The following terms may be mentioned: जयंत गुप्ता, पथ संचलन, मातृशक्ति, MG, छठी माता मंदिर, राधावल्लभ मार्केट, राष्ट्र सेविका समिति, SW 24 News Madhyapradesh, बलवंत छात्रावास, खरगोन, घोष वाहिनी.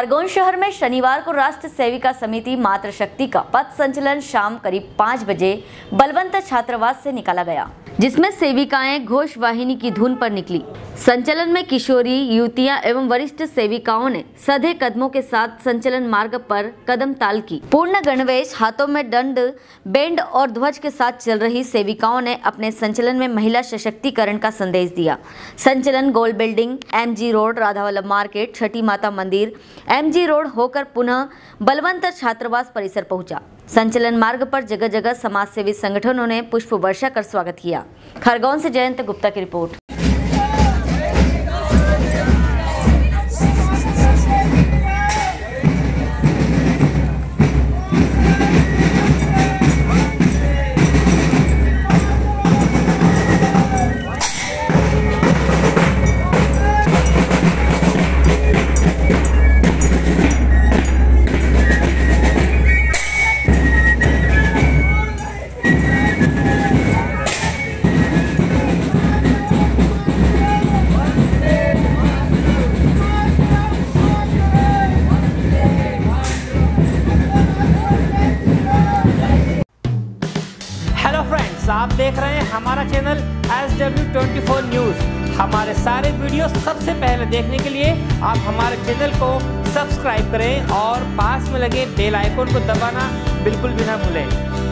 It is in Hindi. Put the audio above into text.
खरगोन शहर में शनिवार को राष्ट्र सेविका समिति मातृशक्ति का पथ संचलन शाम करीब 5 बजे बलवंत छात्रावास से निकाला गया, जिसमें सेविकाएं घोष वाहिनी की धुन पर निकली। संचलन में किशोरी, युवतियां एवं वरिष्ठ सेविकाओं ने सधे कदमों के साथ संचलन मार्ग पर कदम ताल की। पूर्ण गणवेश, हाथों में दंड, बैंड और ध्वज के साथ चल रही सेविकाओं ने अपने संचलन में महिला सशक्तिकरण का संदेश दिया। संचलन Gol building, MG road, राधावल्लभ मार्केट, छठी माता मंदिर, MG रोड होकर पुनः बलवंत छात्रावास परिसर पहुँचा। संचलन मार्ग पर जगह जगह समाज सेवी संगठनों ने पुष्प वर्षा कर स्वागत किया। खरगोन से जयंत गुप्ता की रिपोर्ट। आप देख रहे हैं हमारा चैनल SW 24 न्यूज़। हमारे सारे वीडियो सबसे पहले देखने के लिए आप हमारे चैनल को सब्सक्राइब करें और पास में लगे बेल आइकन को दबाना बिल्कुल भी ना भूलें।